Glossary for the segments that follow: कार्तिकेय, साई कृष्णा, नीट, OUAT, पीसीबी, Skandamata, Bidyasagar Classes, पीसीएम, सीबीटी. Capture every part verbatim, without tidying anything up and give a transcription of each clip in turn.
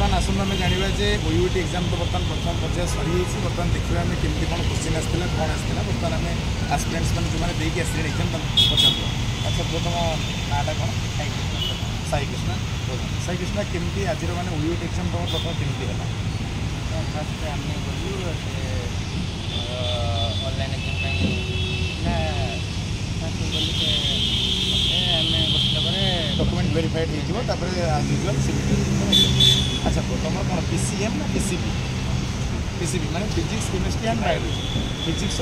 बर्तमान आसंता आम जाना जे O U A T exam तो बर्तमान प्रथम पर्याय सरी बर्तमान देखा आम केमती कौन क्वेश्चन आसाला कौन आसाला बर्तमान आम आस्पिरेन्ट्स मैंने जो देकी आस एक्जाम पचार अच्छा तो तुम नाटा कौन साई कृष्णा साई कृष्णा केमती आज मैंने O U A T exam तुम प्रथम केमती है फास्ट आम गलु अनलाइन डॉक्यूमेंट वेरीफाइड होजुआल सीबीटी अच्छा तुम कौन पीसीएम ना पीसीबी पीसीबी मैंने physics chemistry and biology physics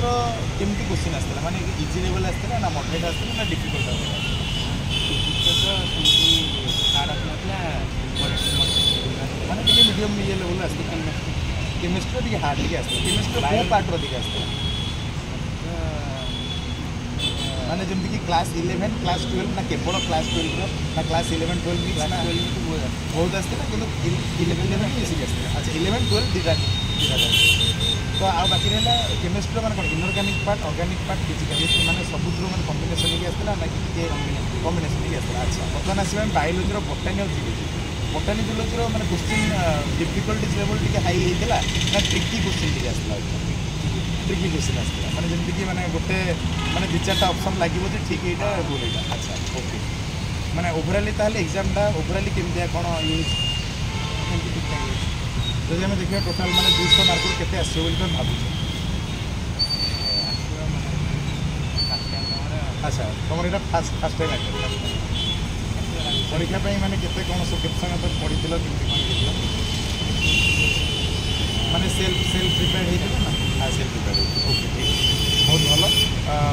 केमती क्वेश्चन आसाला माने इजी लेवल आसाला ना मॉडरेट आसाला ना डिफिकल्ट आसाला मैंने मीडियम ये लेवल आसाला केमिस्ट्री टी हार्ड टी केमिस्ट्री को पार्ट टी मैंने जमीक क्लास इलेवेन क्लास ट्वेल्व ना केवल क्लास ट्वेल्व ना क्लास इलेवेन ट्वेल्व भी क्लास ट्वेल्व बहुत आसते ना कि इलेवेन इलेवेन बेसिक आसते अच्छा इलेवेन ट्वेल्व दुटा दुटा तो आ बाकी रहा केमिस्ट्री मैंने कौन inorganic part organic part physical मैंने सबुत मैंने कम्बिनेसन ही आसला ना कि कम्बिनेसन ही आसला अच्छा बर्तमान आसवा बायोलोजी बोटानी और जुलोजी बोटानी जुलोजी मैंने क्वेश्चन डिफिकल्टीज लेवल टी हाई होता ना ट्रिकी क्वेश्चन टी आसला ट्रिकी क्वेश्चन आसाला मैंने जमीक मैंने गोटे मैंने दि चार्ट ऑप्शन लगे जो ठीक यहाँ भूल ये अच्छा ओके मैंने ओभराली एग्जामटा ओभराली केमती कौन यूज जब आम देखिए टोटाल मैंने दुश मार्क के भावुचे अच्छा तुम यहाँ फास्ट फास्ट टाइम आगे परीक्षा मैंने के पढ़ी मैंने सेल्फ सेल्फ प्रिपेयर होता ना सेल्फ प्रिपेयर ओके ठीक बहुत भल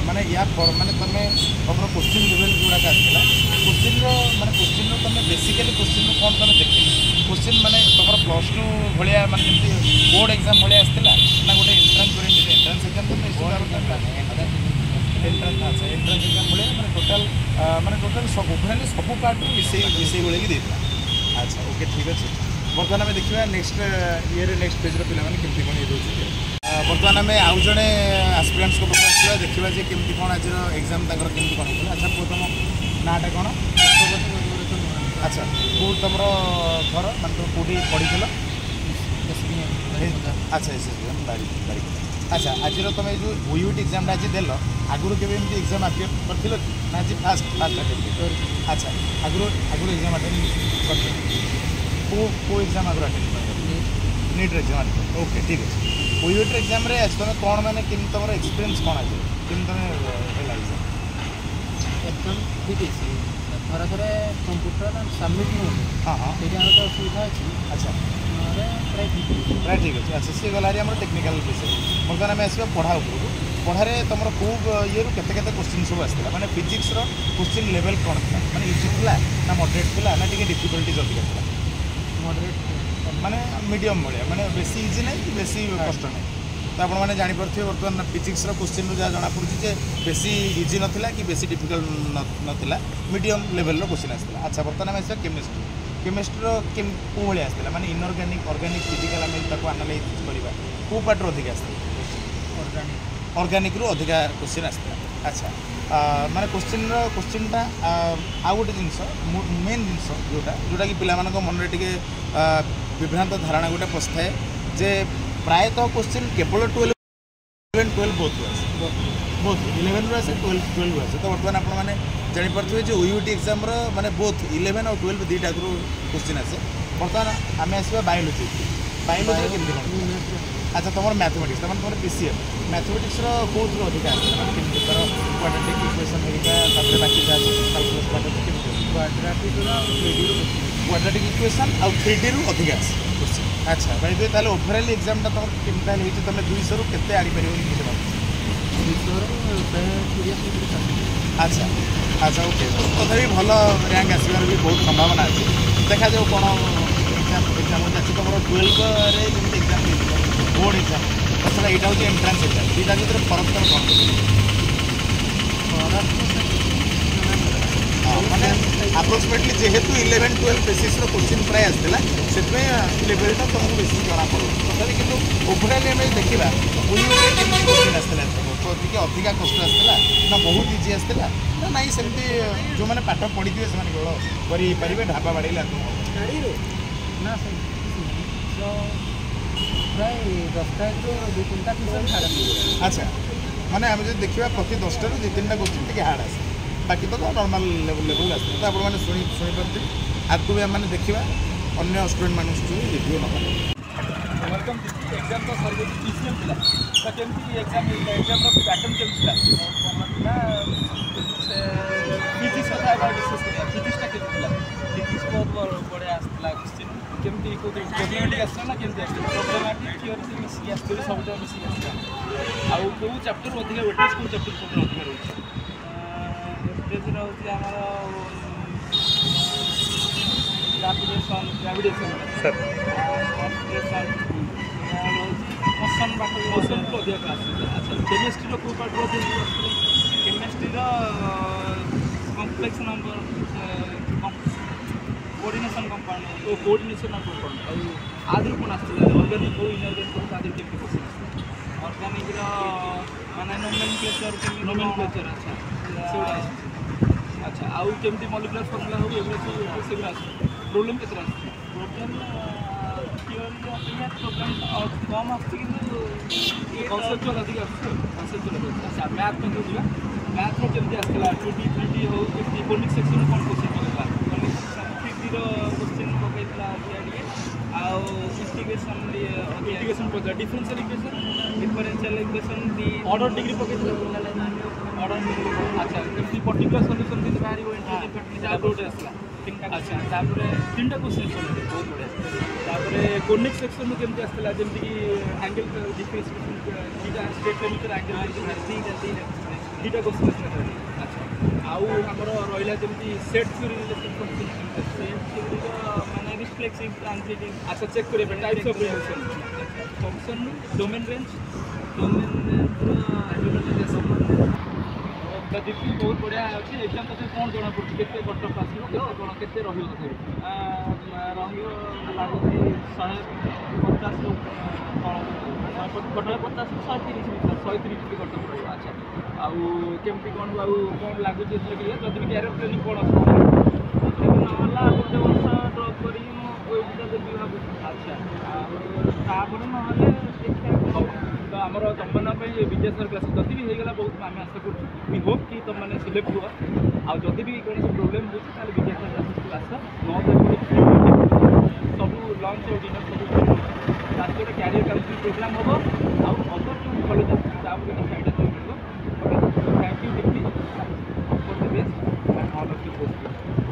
माने या माने तुम तुम क्वेश्चन लेवल गुड़ाक आसाला क्वेश्चन माने क्वेश्चन तुम बेसिकली क्वेश्चन कौन तुम देख क्वेश्चन माने तुम प्लस टू भाया माने जमी बोर्ड एग्जाम भाया आसाला ना गोटे एंट्रांस ओरिएंटेड एंट्रांस एग्जाम तुम एंट्रांस अच्छा एंट्रांस एग्जाम भाया माने टोटाल माने टोटाल सब ओभराली सब पार्ट मिसई मिसई गोल अच्छा ओके ठीक अच्छे बर्तमान आम देखा नेक्स्ट ईयर नेक्स्ट पेज्र पाने के बर्तमान आम आउ जड़े आस्पिरेन्ट्स को पचार देखा जी केमती कौन आज एग्जाम कम होता अच्छा तुम नाटा कौन अच्छा कौ तुम घर मैं तुम कौटी पढ़ी अच्छा एस बारिक अच्छा आज तुम जो O U A T exam आज दे आगुरी के एग्जाम आटेड कर आज फास्ट फास्ट आटेड अच्छा आगुरी आगुरी एग्जाम आटेड को को एग्जाम आगे अटेंड कर नीट एग्जाम ओके ठीक अच्छे O U A T exam तुम कौन मैंने तुम एक्सपीरियंस कौन आज केमी तुम एग्जाम ठीक अच्छे थोड़ा थोड़े कंप्यूटर सबमिट हो हाँ हाँ ये असुविधा अच्छी अच्छा प्राय ठीक अच्छे अच्छा सी गला टेक्निकाल विषय बर्तमान आम आसवा पढ़ा उपरकू पढ़ारे तुम खूब ये केते केते क्वेश्चन सब आसाला मैंने फिजिक्स क्वेश्चन लेवल कौन था मैंने इजी था ना मॉडरेट था ना टी डिफिकल्टीज अधिका था मॉडरेट माने मीडियम भाया माने बेसी इजी ना कि बेसी कष्ट ना तो आप जापे बर्तमान फिजिक्स क्वेश्चन जहाँ जनापड़ी जे बेसी इजी नाला कि बेसी डिफिकल्ट नाला मीडियम लेवल क्वेश्चन आसाला अच्छा बर्तमान आम आसा केमिस्ट्री केमिस्ट्री के कौ भाई आसाला माने इनऑर्गानिक ऑर्गानिक फिजिकल आम आनालाइज करवा कौ पार्ट अधिक आसाला ऑर्गानिक रु अधिका क्वेश्चन आसाला अच्छा माने क्वेश्चन क्वेश्चनटा आउ गोटे जिनस मेन जिनस जोटा जोटा कि पिला मानक मन रे विभ्रांत धारणा गोटे पसथाए जे प्रायतः क्वेश्चन केवल ट्वेल्व इलेवेन ट्वेल्व बहुत हुए बहुत इलेवेन रु आसे ट्वेल्व ट्वेल्व आसे तो बर्तमान आप जापे जो O U A T exam माने बोथ इलेवेन और ट्वेल्व दुईटा क्वेश्चन आसे बर्तमान आम आसवा बायोलोजी बायोलोजी केमती कौन अच्छा तुम मैथमेटिक्स तमाम तुम पीसीएम मैथमेटिक्स कौन अधिक क्वाड्रेटिक इक्वेशन है बाकी क्वाड्रेटिक इक्वेशन आउ थ्री डी रु अधिक क्वेश्चन अच्छा भाई दे ताले ओभराल एग्जामटा तुम केमती हो तुम दुई सौ रु केते आनी पार अच्छा अच्छा ओके तथा भी भल रैंक आसबार भी बहुत संभावना अच्छी देखा जाऊ कौन एग्जाम एग्जाम अच्छे तुम ट्वेल्व जमी एग्जाम बोर्ड एग्जाम तथा यहाँ हूँ एंट्रांस एग्जाम दुटा भर फरक फरक हाँ मैंने आप्रोक्सीमेटली जेहेतु इलेवेन ट्वेल्व बेसीस क्वेश्चन प्राय आसाला से लेवलटा तुमको बेस जना पड़ो तथा कि ओभराली आम देखा क्वेश्चन आसाला टी अधिका कष्ट आसाला ना बहुत इजी आसाला ना ना सेमती जो मैंने पाठ पढ़ी थे से केवल करेंगे ढाबा बाड़े ना जो प्राय दसटा दु तीन ट्यूशन हाड़ अच्छा माने आम जो देखा प्रति दसटा दु तीन क्वेश्चन टी हार्ड आस बाकी तो नॉर्मल लेवल लेवल आस तो आपने शुणिपारे आगे भी आम देखा अन्य स्टूडेंट मान रिव्यू ना वेलकम एग्जाम तो सर पीसीएम था तो कमी एग्जाम एग्जाम पैटर्न केमी फिजिक्स क्या डिस्कस कर फिजिक्सटा के फिजिक्स बहुत बढ़िया आसला क्वेश्चन केमती कौन आस ना के प्रोब्लेमेटिक थ्योरी मिसिक आसो सब मिसिक आसला आउ कौ चैप्टर अधिक वेटेज कौ चैप्टर सब अधिक रोचे वेटेज रोचे आमर gravitation gravitation sir gravitation motion part motion को अधिक अच्छा केमिस्ट्री कौ part chemistry complex number coordination compound coordination compound आदि कौन ऑर्गेनिक हो इनऑर्गेनिक हो आदि के क्वेश्चन ऑर्गेनिक रा माने नोमेनक्लेचर नोमेनक्लेचर अच्छा अच्छा आउ केमती मॉलिक्यूलर फार्मूला हो एवरे से सेगरा प्रॉब्लम के तरह प्रॉब्लम थियरी या प्रॉब्लम और कम आती किंतु कांसेप्चुअल अधिक कांसेप्चुअल अच्छा मैथ में जो मैथ में केमती आसला टू डी थ्री डी हो इकोनॉमिक सेक्शन कौन क्वेश्चन मिलला क्वेश्चन पकड़ा इंटीग्रेशन इंटीग्रेशन पकड़ा differential equation differential equation order degree पकड़ा ऑर्डर अच्छा पर्टिकुलर सल्यूशन दिन बाहर इंटरनेट गोटे आसला अच्छा तापर तीन टा क्वेश्चन बहुत बढ़िया कोनिक सेक्शन में केमती आसला जमीक angle differentiation straight limiter angle दुटा क्वेश्चन आसला आउ आमर रहा जमी सेट थ्योरी मैंने रिफ्लेक्सिव ट्रांजिटिव अच्छा चेक करेंगे types of function function domain range domain दीदी बहुत बढ़िया अच्छे एग्जाम तक कौन जना पड़े के कटअप आसान के रही शहे पचास कटअप पचास शहे तीस मीटर शहे तीस कटअप रहा अच्छा आउ केमती कौन आउ कौन लगुच जब भी क्यारियर प्लानिंग कौन ना गोटे वर्ष ड्रप करी ओएटा देवी भाव अच्छा तापर ना तो आम तुम्हें विद्यासार क्लास जब भी होगा बहुत आम आशा करी होप कि तुमने सिलेक्ट हुआ आउ जब भी कौन प्रोब्लेम होती विद्यासार क्लास आस नौ सब लंच और डिनर सब रात गोटे क्यारियर काउंसिलिंग प्रोग्राम हम